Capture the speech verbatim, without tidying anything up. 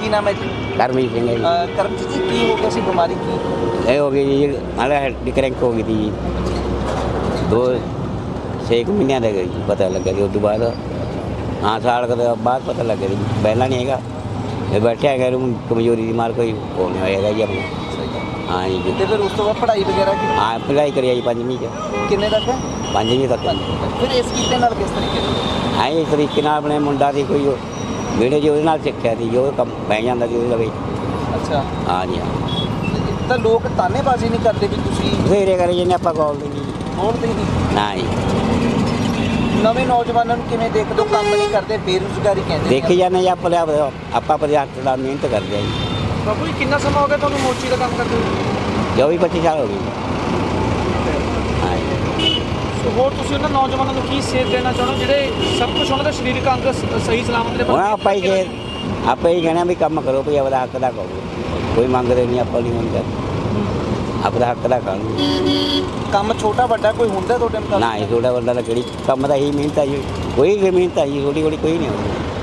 की नाम है जी? कर्मजीत सिंह है। कर्मजीत जी की वो कैसी बीमारी की है? हो गई ये हमारा हड्डी क्रैंक हो गई थी, दो से एक महीना लग गई, पता लग गया दोबारा हाँ साल का बाद पता लग गई पहला नहीं है बैठे है रूम कमजोरी बीमार कोई होने आएगा जी अपना हाँ जी। तो फिर उसके बाद पढ़ाई वगैरह की? हाँ पढ़ाई करी आई पंजवीं के। किन्ने तक है? पंजवीं तक। फिर इस तरीके हाँ इस तरीके अपने मुंडा से कोई बेटे जो सीखा थी जो कम बह जाता जी लगे। अच्छा हाँ जी हाँ। तो लोग तानेबाजी नहीं करते भी बसेरे करी जाने आप कॉल दें जी कॉल दें ना जी। नवे नौजवानों किमें देख दो काम नहीं करते बेरोजगारी कहते देखी जाने जी आप आप मेहनत करते हैं जी। बाबू जी कितना समय हो गया तो मोची का काम करते हो? चौबीस पच्चीस साल हो गई। होर तुम उन्होंने नौजवानों को की सेध देना चाहो जो सब कुछ उन्होंने शरीरक अंग सही सलामत ने आप ही आप ही कहना भी काम करो भाई अपना हक का करो कोई मंगते नहीं आप नहीं मंगते अपना हक का करो काम छोटा बड़ा कोई होंगे ना छोटा बड़ा कि काम तो यही मेहनत आई कोई मेहनत आई छोटी कोई नहीं होती।